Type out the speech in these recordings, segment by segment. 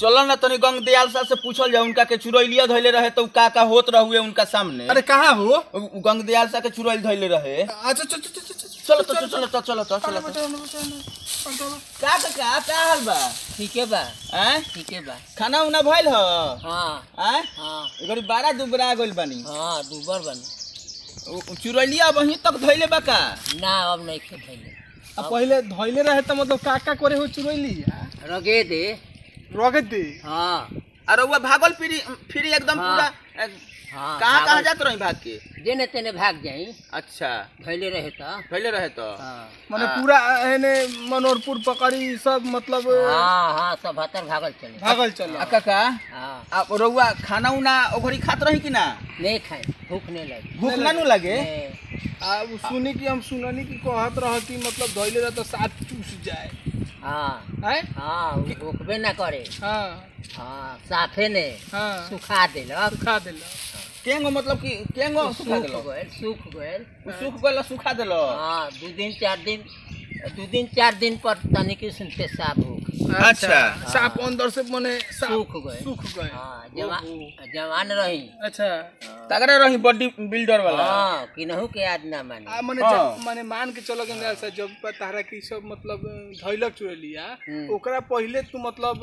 चलो ना तनी गंग दयाल साहब से पूछल जाए उनका के चुरैलिया धैले रहे तो का होत रहुए उनका सामने। अरे कहाँ हो गंग दयाल साहब के चुरैल धैले रहे। अच्छा का हाल बा? ठीके बा। ठीके बा। खाना उना भइल हो? हां हां बारा दुबरा गइल बानी। हां दुबर बानी। चुरैलिया वहीं तक धैले बा का? ना अब नहीं धैले। अब पहले धैले रहे तो मतलब काका करे हो चुरैलिया रगे दे रगती। हाँ अरे वो भागल फिर एकदम पूरा। हाँ कहाँ जात रही भाग के? जेने तेने भाग जाई। अच्छा फैले रहे तो हाँ। माने पूरा एने मनोरपुर पकड़ी सब मतलब। हाँ हाँ सब हतर भागल चले। काका हाँ रउआ खाना उना ओघरी खात रही कि ना? नहीं खाए भूख ना लगे। अब सुनी कि हम सुननी की कहत रहती मतलब धैले रह तो साथ चूस जाए। हाँ भूखबे ना करे। हाँ साफे ने सुखा दिल केंगो मतलब कि केंगो सुखा दिल। हाँ दो दिन चार दिन पर तनी की सुनते साफ हो। अच्छा साफ अंदर से मने सूख गए। हाँ जवान रही। अच्छा तगड़ा रही बॉडी बिल्डर वाला। हाँ किनहु के याद ना माने के चलो गंगा से जब तारा की सब मतलब धैलक चुरैलिया ओकरा पहले तू मतलब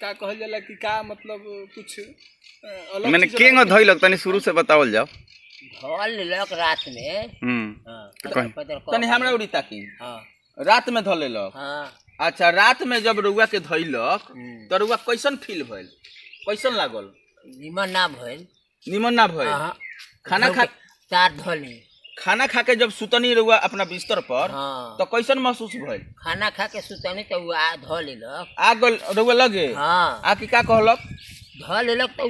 का कहल जाला कि का मतलब कुछ अलग माने केंगो धैलक तनी शुरू से बतावल जाओ। धैलक रात में तनी हमरा उड़ी ताकी। हां रात में धैलक। हां अच्छा रात में जब रुआ के धैलक तो रुआ कैसन फील भइल कैसन लागल? निमन ना भइल। खाना खा के जब सुतनी रुआ अपना बिस्तर पर तो कैसन महसूस भइल? खाना खा के सुतनी तो आ धैलक आ गल रुआ लगे। हां आ की का कहलक? धैलक तो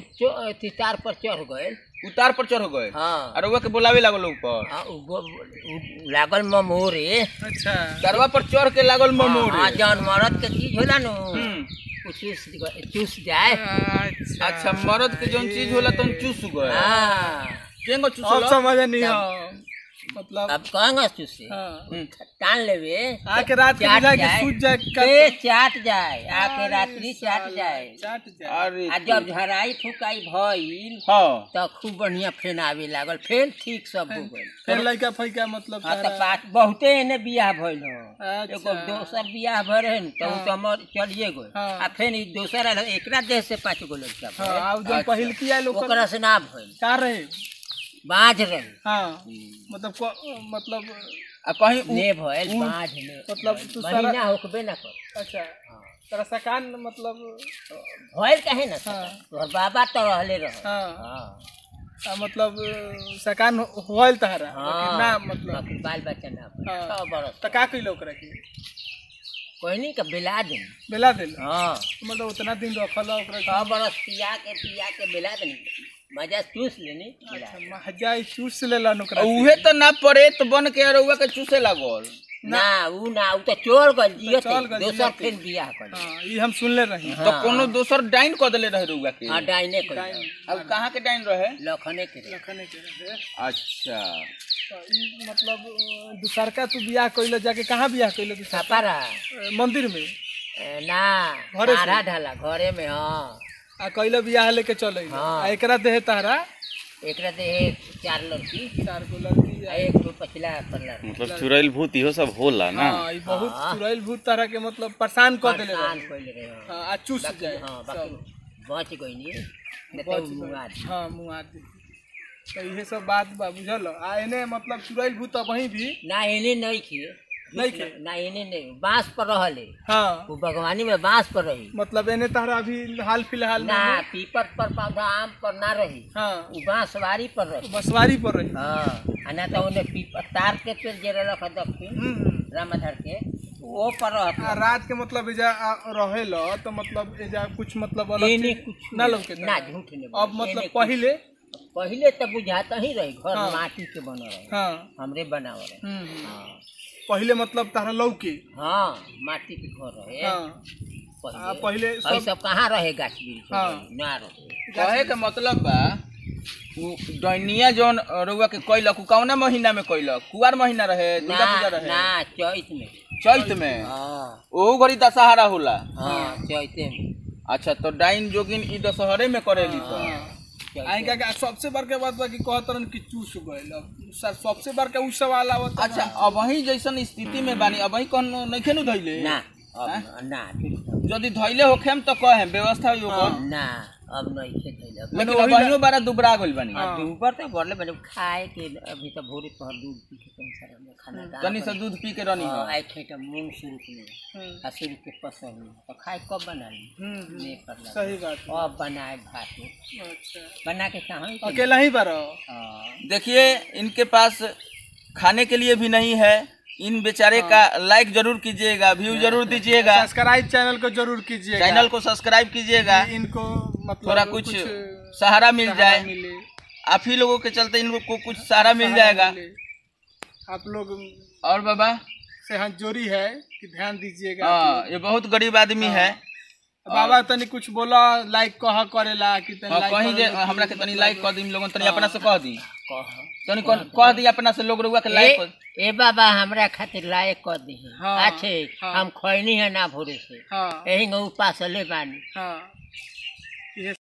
उतार पर चढ़ गए। हाँ अरे वो के बुलावे लागल ऊपर। हाँ लागल ममोरे। अच्छा तरवा पर चढ़ के लागल ममोरे। हाँ जान मरद के चीज होला न चूस जाए। अच्छा मरद के जोन चीज होला तो चूस गए। हाँ केंगो चूस अब समझ नहीं हो मतलब अब कहंगा चूसे। हाँ टान लेवे आ के रात के जाए के सूझ जाए के चाट जाए आ के रात्रि चाट जाए। आ जब झराई फुकाई भइल त खूब बढ़िया फेन आवे लागल फेन ठीक सब हो गइल फेन लइका फइका मतलब त बहुते एने बियाह भइल हो एगो दोसर बियाह भरे न त उ हमर चलिए गए आ फेन ई दोसर एकरा देह से पांच गो लड़का। हां आ जो पहिल किया लोग ओकरा से ना भइल का रहे बाज रहे। हाँ मतलब कहीं ने भइल बाज ने मतलब तू सारा ना होकबे ना कर। अच्छा तोरा सकान मतलब भइल काहे ना तोहर बाबा तो रहले रह। हां मतलब सकान होइल तहरा ना मतलब बाल बच्चा ना सब बरस त का कइलो करे के कोइनी का बेला दिन। हां मतलब उतना दिन रखल ओकरा सब बरस पिया के बेला दिन मजा चूस लेनी। अच्छा मजा चूस लेला नकरा उहे त ना प्रेत बन के रउआ के चूसे लागल ना उ त चोर गल जियत दोसर फेन बियाह कर। हां ई हम सुनले रही। तो कोनो दोसर डाइन क देले रहे रउआ के? हां डाइने क। अब कहां के डाइन रहे? लखने के रहे। अच्छा तो ई मतलब दुसरका तू बियाह कइलो जाके कहां बियाह कइलो? सापारा मंदिर में ना सारा ढाला घरे में। हां आ कइला बियाह लेके चले। हां एकरा देह चार लड़की एक तो पछला करला मतलब चुरैल भूत इहो सब होला ना। हां ई बहुत चुरैल भूत तरह के मतलब परेशान कर देले। हां आ चूस जाए। हां बाकी बच गई नहीं तो मुआद तो इहे सब बात बा बुझल आ एने मतलब चुरैल भूत वहीं भी ना एने नहीं किए नहीं बांस पर रहले। हाँ वो भगवानी में बांस पर रही मतलब एने तहरा अभी हाल फिलहाल ना पीपर पर पौधा आम पर ना रही। हाँ वो बांसवारी पर रही। हाँ ना तो उन्हें पीपर तार के पेड़ जे रख दक्षिण रामधर के वो पर रात के मतलब एजा रहेला तो मतलब एजा कुछ मतलब अलग ना लौके ना झूठ ने। अब मतलब पहिले तो बुझाता ही रही घर माटी के बनल रहे हमरे बनावल। हां पहले मतलब तारा लौकी। हाँ माटी के घर रहे। हाँ पहले सब कहाँ रहे गाछ वृक्ष। हाँ ना रहे के मतलब बा डनिया जोन रउआ के कइलक कौना महीना में कइलक? कुवार महीना रहे दुर्गा पूजा रहे ना चैत में। ओहो घड़ी दशहरा होला। हाँ चैते में अच्छा तो डाइन जोगिन ई दशहरे में करेली तो सबसे बड़का बात बा कि कहतरन कि चूस गइल सबसे बड़का उ सवाल आवत। अच्छा अब वही जैसन स्थिति में बानी अब वही कौन नइखे न धइले ना ना यदि धइले होखेम तो कहेम व्यवस्था हो ना अब नहीं खे धइले लेकिन अब बहिनो बारा दुबरा गइल बानी ऊपर त भरले बने खाए के अभी त भोरे पहर दूध पी के संसार में खाना दा तनी से दूध पी के रनी हां आई खेत मूंग शुरू के आ शुरू के पसर तो खाए कब बनाई नहीं करला सही बात अब बनाए भात। अच्छा बना के कहां अकेला ही पर देखिए इनके पास खाने के लिए भी नहीं है। इन बेचारे का लाइक जरूर कीजिएगा, व्यू जरूर दीजिएगा, सब्सक्राइब चैनल को जरूर कीजिएगा, चैनल को सब्सक्राइब कीजिएगा। इनको मतलब थोड़ा कुछ सहारा मिल जाए, आप ही लोगों के चलते इनको कुछ सहारा मिल जाएगा। आप लोग और बाबा से हाथ जोड़ी है कि ध्यान दीजिएगा, ये बहुत गरीब आदमी है। बाबा तनी कुछ बोला लाइक कह करेला कि हमरा के तनी लाइक कह दी लोगन तनी अपना से कह दी तनी कह दी अपना से लोग रुआ के लाइक ए बाबा हमरा खातिर लाइक कह दी आछे हम खइनी है ना भोरे से एही गऊ पास ले बानी।